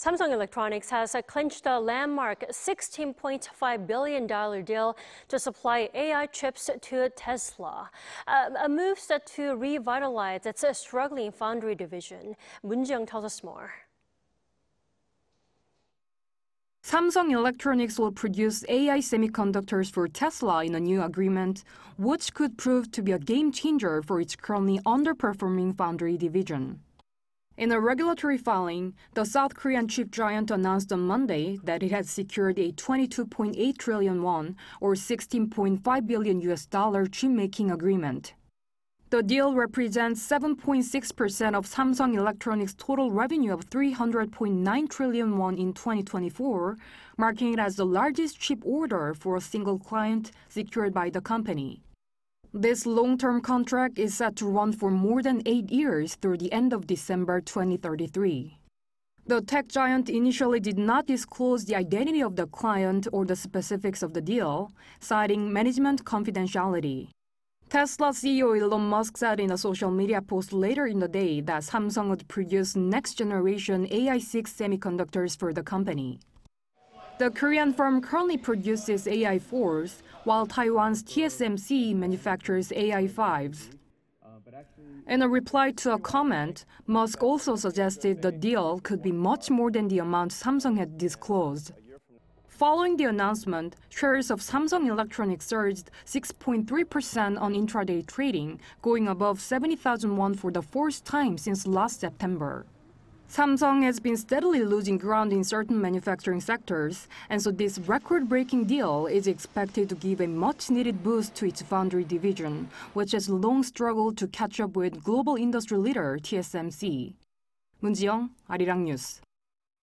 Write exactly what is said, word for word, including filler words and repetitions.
Samsung Electronics has clinched a landmark sixteen point five billion dollars deal to supply A I chips to Tesla, uh, a move set to revitalize its struggling foundry division. Moon Ji-young tells us more. Samsung Electronics will produce A I semiconductors for Tesla in a new agreement, which could prove to be a game-changer for its currently underperforming foundry division. In a regulatory filing, the South Korean chip giant announced on Monday that it had secured a twenty-two point eight trillion won, or sixteen point five billion U S dollar chip-making agreement. The deal represents seven point six percent of Samsung Electronics' total revenue of three hundred point nine trillion won in twenty twenty-four, marking it as the largest chip order for a single client secured by the company. This long-term contract is set to run for more than eight years through the end of December twenty thirty-three. The tech giant initially did not disclose the identity of the client or the specifics of the deal, citing management confidentiality. Tesla C E O Elon Musk said in a social media post later in the day that Samsung would produce next-generation A I six semiconductors for the company. The Korean firm currently produces A I fours, while Taiwan's T S M C manufactures A I fives. In a reply to a comment, Musk also suggested the deal could be much more than the amount Samsung had disclosed. Following the announcement, shares of Samsung Electronics surged six point three percent on intraday trading, going above seventy thousand won for the first time since last September. Samsung has been steadily losing ground in certain manufacturing sectors, and so this record-breaking deal is expected to give a much-needed boost to its foundry division, which has long struggled to catch up with global industry leader T S M C. Moon Ji-young, Arirang News.